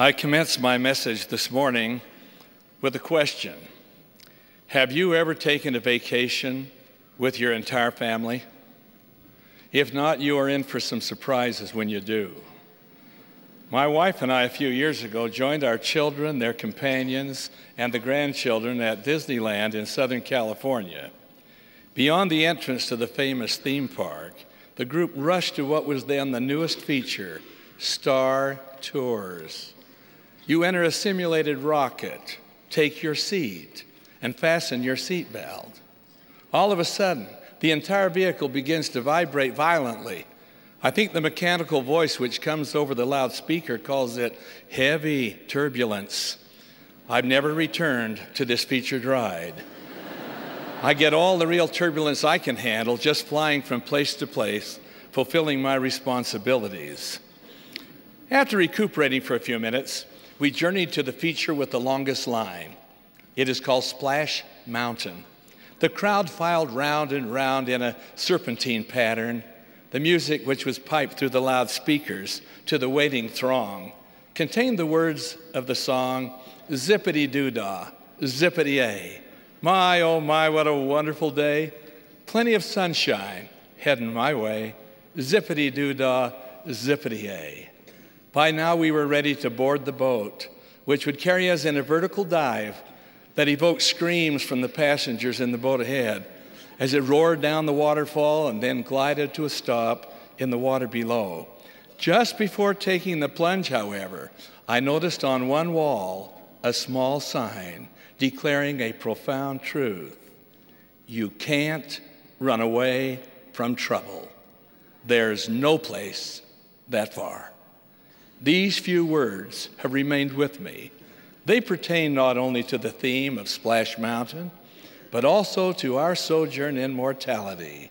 I commence my message this morning with a question. Have you ever taken a vacation with your entire family? If not, you are in for some surprises when you do. My wife and I, a few years ago, joined our children, their companions, and the grandchildren at Disneyland in Southern California. Beyond the entrance to the famous theme park, the group rushed to what was then the newest feature, Star Tours. You enter a simulated rocket, take your seat, and fasten your seatbelt. All of a sudden, the entire vehicle begins to vibrate violently. I think the mechanical voice which comes over the loudspeaker calls it heavy turbulence. I've never returned to this featured ride. I get all the real turbulence I can handle just flying from place to place, fulfilling my responsibilities. After recuperating for a few minutes, we journeyed to the feature with the longest line. It is called Splash Mountain. The crowd filed round and round in a serpentine pattern. The music, which was piped through the loudspeakers to the waiting throng, contained the words of the song, Zippity-doo-dah, Zippity-ay. My, oh my, what a wonderful day. Plenty of sunshine heading my way. Zippity-doo-dah, Zippity-ay. By now we were ready to board the boat, which would carry us in a vertical dive that evoked screams from the passengers in the boat ahead as it roared down the waterfall and then glided to a stop in the water below. Just before taking the plunge, however, I noticed on one wall a small sign declaring a profound truth. You can't run away from trouble. There's no place that far. These few words have remained with me. They pertain not only to the theme of Splash Mountain, but also to our sojourn in mortality.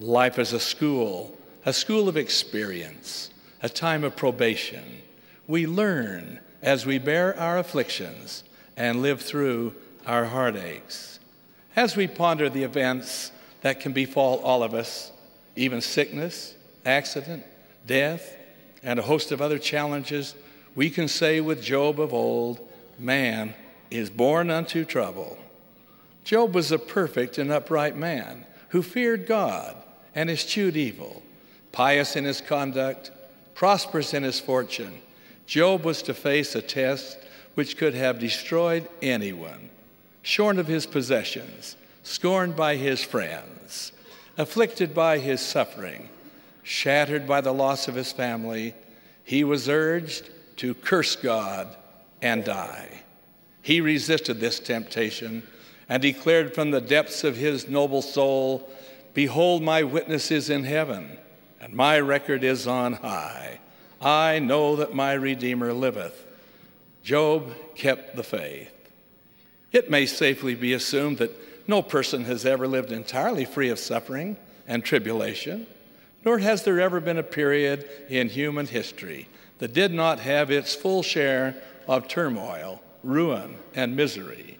Life is a school of experience, a time of probation. We learn as we bear our afflictions and live through our heartaches. As we ponder the events that can befall all of us, even sickness, accident, death, and a host of other challenges, we can say with Job of old, man is born unto trouble. Job was a perfect and upright man who feared God and eschewed evil, pious in his conduct, prosperous in his fortune. Job was to face a test which could have destroyed anyone, shorn of his possessions, scorned by his friends, afflicted by his suffering, shattered by the loss of his family, he was urged to curse God and die. He resisted this temptation and declared from the depths of his noble soul, behold, my witness is in heaven, and my record is on high. I know that my Redeemer liveth. Job kept the faith. It may safely be assumed that no person has ever lived entirely free of suffering and tribulation, nor has there ever been a period in human history that did not have its full share of turmoil, ruin, and misery.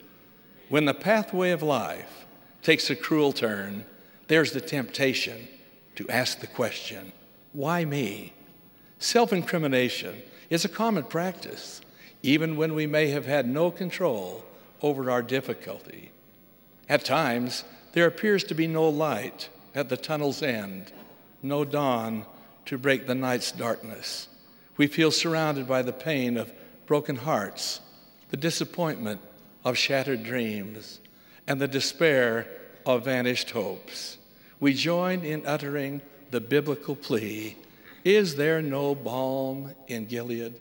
When the pathway of life takes a cruel turn, there's the temptation to ask the question, why me? Self-incrimination is a common practice, even when we may have had no control over our difficulty. At times, there appears to be no light at the tunnel's end, no dawn to break the night's darkness. We feel surrounded by the pain of broken hearts, the disappointment of shattered dreams, and the despair of vanished hopes. We join in uttering the biblical plea, is there no balm in Gilead?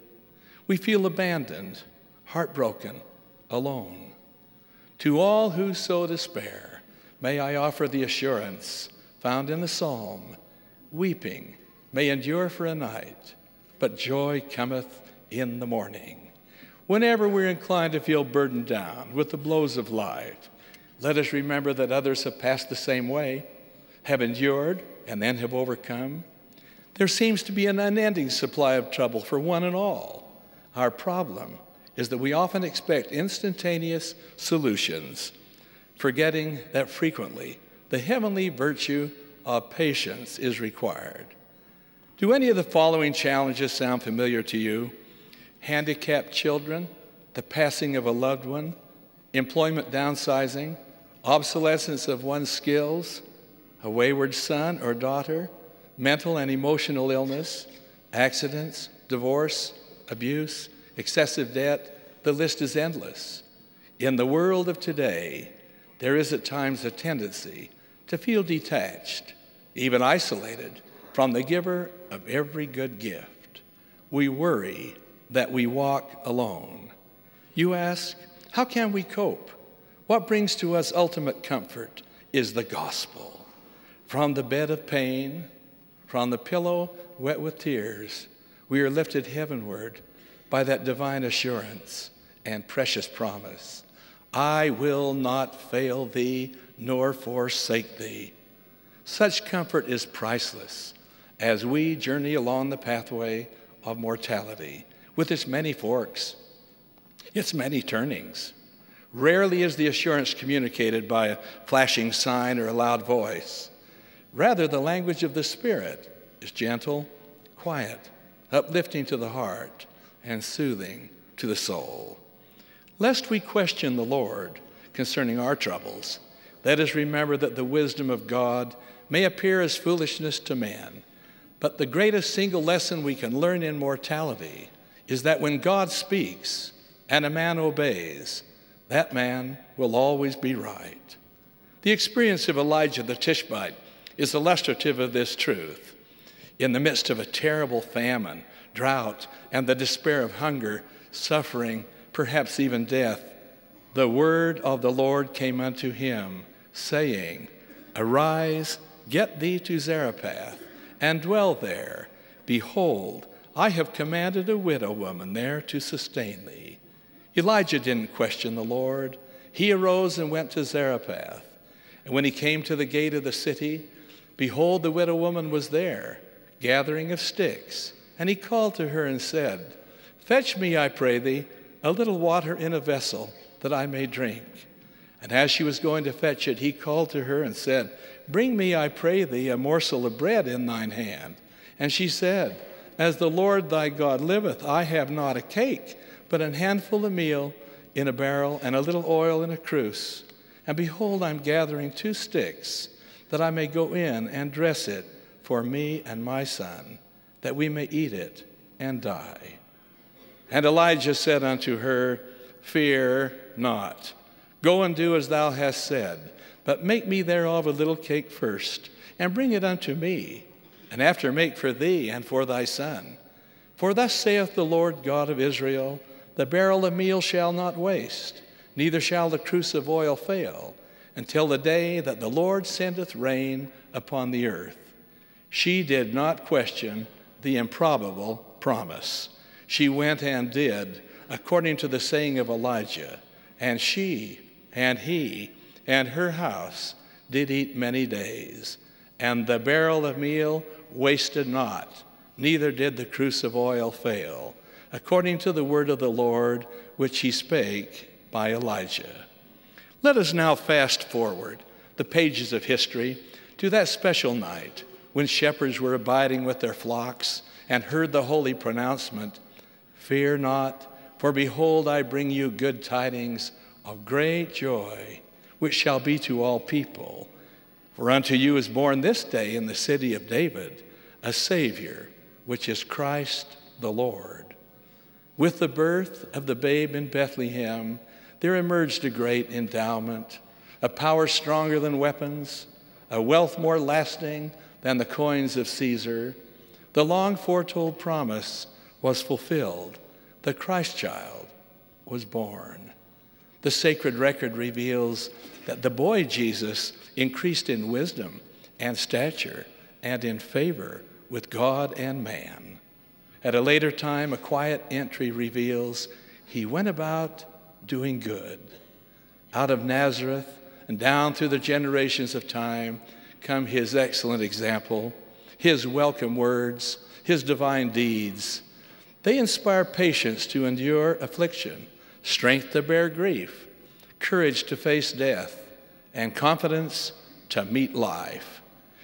We feel abandoned, heartbroken, alone. To all who so despair, may I offer the assurance found in the Psalm, weeping may endure for a night, but joy cometh in the morning. Whenever we're inclined to feel burdened down with the blows of life, let us remember that others have passed the same way, have endured, and then have overcome. There seems to be an unending supply of trouble for one and all. Our problem is that we often expect instantaneous solutions, forgetting that frequently the heavenly virtue of patience is required. Do any of the following challenges sound familiar to you? handicapped children, the passing of a loved one, employment downsizing, obsolescence of one's skills, a wayward son or daughter, mental and emotional illness, accidents, divorce, abuse, excessive debt. The list is endless. In the world of today, there is at times a tendency to feel detached, even isolated, from the giver of every good gift. We worry that we walk alone. You ask, how can we cope? What brings to us ultimate comfort is the gospel. From the bed of pain, from the pillow wet with tears, we are lifted heavenward by that divine assurance and precious promise. I will not fail thee nor forsake thee. Such comfort is priceless as we journey along the pathway of mortality with its many forks, its many turnings. Rarely is the assurance communicated by a flashing sign or a loud voice. Rather, the language of the Spirit is gentle, quiet, uplifting to the heart, and soothing to the soul. Lest we question the Lord concerning our troubles, let us remember that the wisdom of God may appear as foolishness to man, but the greatest single lesson we can learn in mortality is that when God speaks and a man obeys, that man will always be right. The experience of Elijah the Tishbite is illustrative of this truth. In the midst of a terrible famine, drought, and the despair of hunger, suffering, perhaps even death, the word of the Lord came unto him, saying, Arise, get thee to Zarephath, and dwell there. Behold, I have commanded a widow woman there to sustain thee. Elijah didn't question the Lord. He arose and went to Zarephath. And when he came to the gate of the city, behold, the widow woman was there, gathering of sticks. And he called to her and said, Fetch me, I pray thee, a little water in a vessel, that I may drink. And as she was going to fetch it, he called to her and said, Bring me, I pray thee, a morsel of bread in thine hand. And she said, As the Lord thy God liveth, I have not a cake, but an handful of meal in a barrel, and a little oil in a cruse. And behold, I'm gathering 2 sticks, that I may go in and dress it for me and my son, that we may eat it and die. And Elijah said unto her, Fear not. Go and do as thou hast said, but make me thereof a little cake first, and bring it unto me, and after make for thee and for thy son. For thus saith the Lord God of Israel, The barrel of meal shall not waste, neither shall the cruse of oil fail, until the day that the Lord sendeth rain upon the earth. She did not question the improbable promise. She went and did according to the saying of Elijah, and she and he and her house did eat many days, and the barrel of meal wasted not, neither did the cruse of oil fail, according to the word of the Lord which he spake by Elijah. Let us now fast forward the pages of history to that special night when shepherds were abiding with their flocks and heard the holy pronouncement, Fear not, for behold, I bring you good tidings of great joy, which shall be to all people. For unto you is born this day in the city of David a Savior, which is Christ the Lord. With the birth of the babe in Bethlehem, there emerged a great endowment, a power stronger than weapons, a wealth more lasting than the coins of Caesar. The long foretold promise was fulfilled. The Christ child was born. The sacred record reveals that the boy Jesus increased in wisdom and stature and in favor with God and man. At a later time, a quiet entry reveals he went about doing good. Out of Nazareth and down through the generations of time come his excellent example, his welcome words, his divine deeds. They inspire patience to endure affliction, strength to bear grief, courage to face death, and confidence to meet life.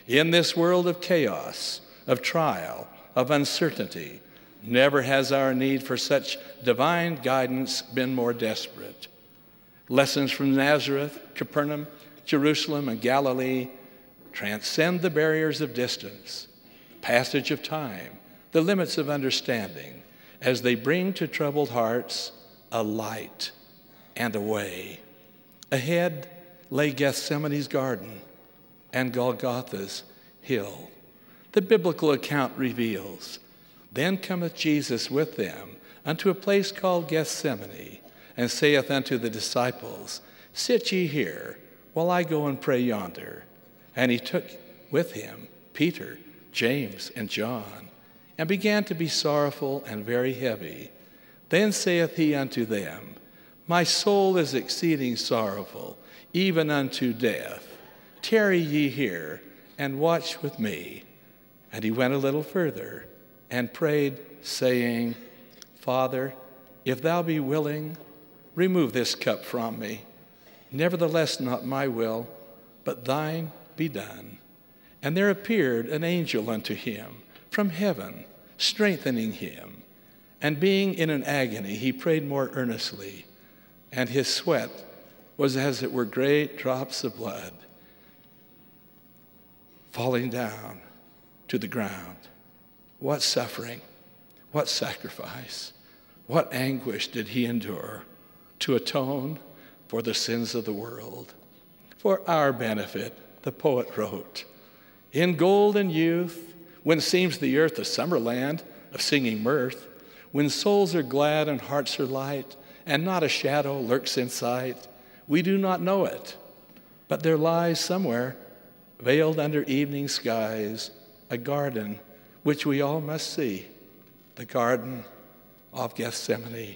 In this world of chaos, of trial, of uncertainty, Never has our need for such divine guidance been more desperate. Lessons from Nazareth, Capernaum, Jerusalem, and Galilee transcend the barriers of distance, passage of time, the limits of understanding, as they bring to troubled hearts a light and a way. Ahead lay Gethsemane's garden and Golgotha's hill. The biblical account reveals, "Then cometh Jesus with them unto a place called Gethsemane, and saith unto the disciples, Sit ye here, while I go and pray yonder. And he took with him Peter, James, and John, and began to be sorrowful and very heavy. Then saith he unto them, My soul is exceeding sorrowful, even unto death. Tarry ye here, and watch with me. And he went a little further, and prayed, saying, Father, if thou be willing, remove this cup from me. Nevertheless, not my will, but thine be done. And there appeared an angel unto him from heaven, strengthening him. And being in an agony, he prayed more earnestly, and his sweat was as it were great drops of blood falling down to the ground." What suffering, what sacrifice, what anguish did he endure to atone for the sins of the world. For our benefit, the poet wrote, "In golden youth, when seems the earth a summer land of singing mirth, when souls are glad and hearts are light, and not a shadow lurks in sight, we do not know it, but there lies somewhere, veiled under evening skies, a garden which we all must see, the garden of Gethsemane.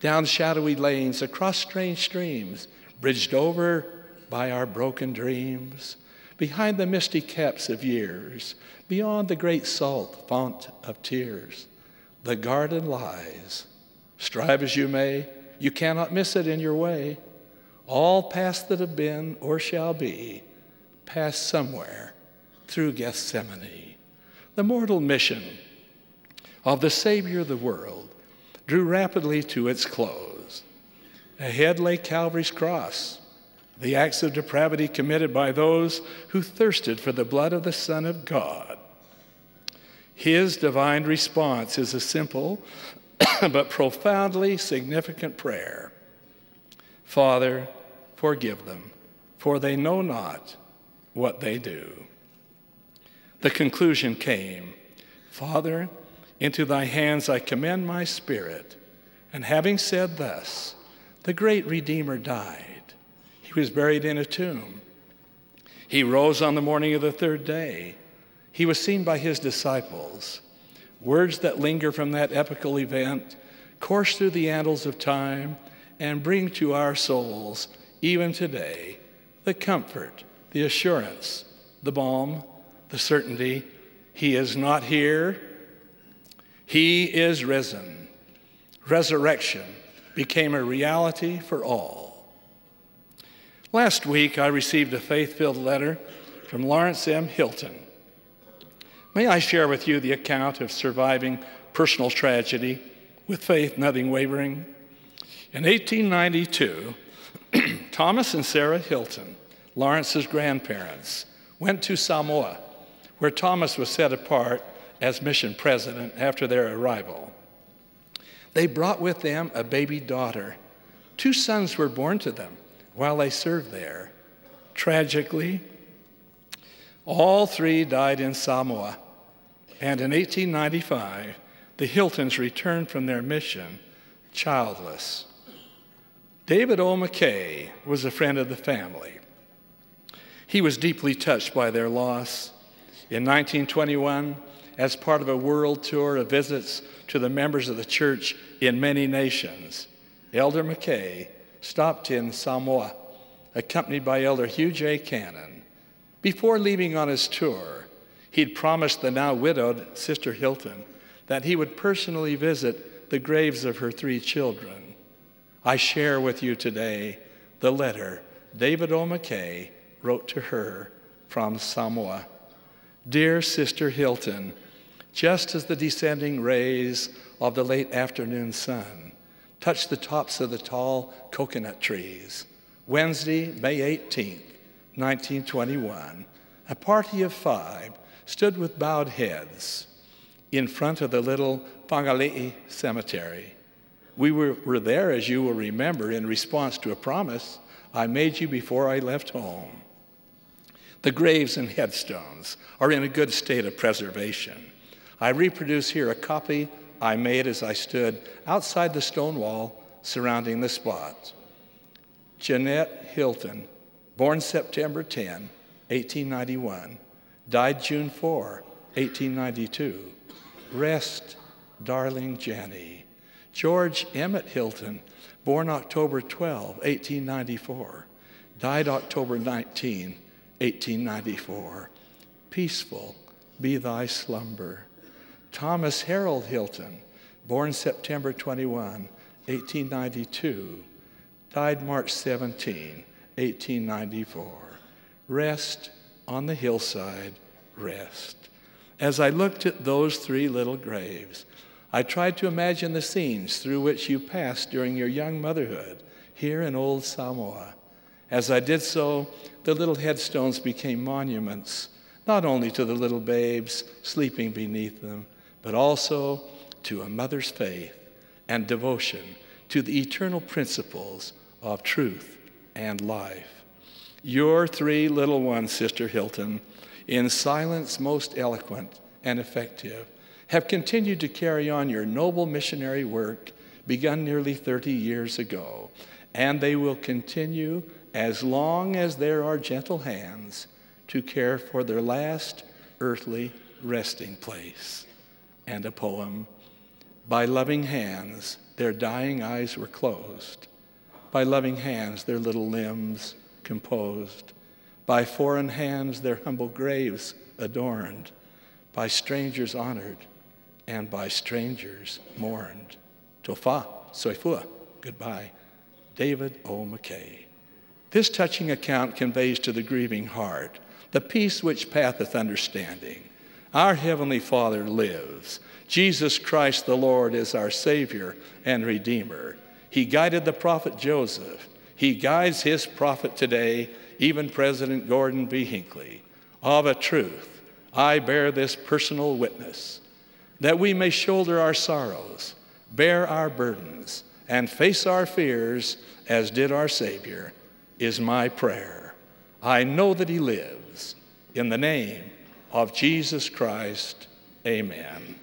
Down shadowy lanes, across strange streams, bridged over by our broken dreams, behind the misty caps of years, beyond the great salt font of tears, the garden lies. Strive as you may, you cannot miss it in your way. All paths that have been or shall be pass somewhere through Gethsemane." The mortal mission of the Savior of the world drew rapidly to its close. Ahead lay Calvary's cross, the acts of depravity committed by those who thirsted for the blood of the Son of God. His divine response is a simple but profoundly significant prayer. "Father, forgive them, for they know not what they do." The conclusion came, "Father, into thy hands I commend my spirit." And having said thus, the great Redeemer died. He was buried in a tomb. He rose on the morning of the third day. He was seen by his disciples. Words that linger from that epical event course through the annals of time and bring to our souls, even today, the comfort, the assurance, the balm, the certainty, he is not here, he is risen. Resurrection became a reality for all. Last week, I received a faith-filled letter from Lawrence M. Hilton. May I share with you the account of surviving personal tragedy with faith nothing wavering? In 1892, Thomas and Sarah Hilton, Lawrence's grandparents, went to Samoa, where Thomas was set apart as mission president after their arrival. They brought with them a baby daughter. Two sons were born to them while they served there. Tragically, all three died in Samoa, and in 1895, the Hiltons returned from their mission childless. David O. McKay was a friend of the family. He was deeply touched by their loss. In 1921, as part of a world tour of visits to the members of the church in many nations, Elder McKay stopped in Samoa, accompanied by Elder Hugh J. Cannon. Before leaving on his tour, he'd promised the now widowed Sister Hilton that he would personally visit the graves of her three children. I share with you today the letter David O. McKay wrote to her from Samoa. "Dear Sister Hilton, just as the descending rays of the late afternoon sun touched the tops of the tall coconut trees. Wednesday, May 18th, 1921, a party of 5 stood with bowed heads in front of the little Pangale'i Cemetery. We were there, as you will remember, in response to a promise I made you before I left home. The graves and headstones are in a good state of preservation. I reproduce here a copy I made as I stood outside the stone wall surrounding the spot. Jeanette Hilton, born September 10, 1891, died June 4, 1892. Rest, darling Jenny. George Emmett Hilton, born October 12, 1894, died October 19, 1894. Peaceful be thy slumber. Thomas Harold Hilton, born September 21, 1892, died March 17, 1894. Rest on the hillside, rest. As I looked at those 3 little graves, I tried to imagine the scenes through which you passed during your young motherhood here in old Samoa. As I did so, the little headstones became monuments, not only to the little babes sleeping beneath them, but also to a mother's faith and devotion to the eternal principles of truth and life. Your 3 little ones, Sister Hilton, in silence most eloquent and effective, have continued to carry on your noble missionary work begun nearly 30 years ago, and they will continue as long as there are gentle hands to care for their last earthly resting place. And a poem. By loving hands, their dying eyes were closed. By loving hands, their little limbs composed. By foreign hands, their humble graves adorned. By strangers honored, and by strangers mourned. Tofa, soifua, goodbye, David O. McKay. This touching account conveys to the grieving heart the peace which passeth understanding. Our Heavenly Father lives. Jesus Christ the Lord is our Savior and Redeemer. He guided the prophet Joseph. He guides his prophet today, even President Gordon B. Hinckley. Of a truth, I bear this personal witness, that we may shoulder our sorrows, bear our burdens, and face our fears as did our Savior, is my prayer. I know that he lives. In the name of Jesus Christ, amen.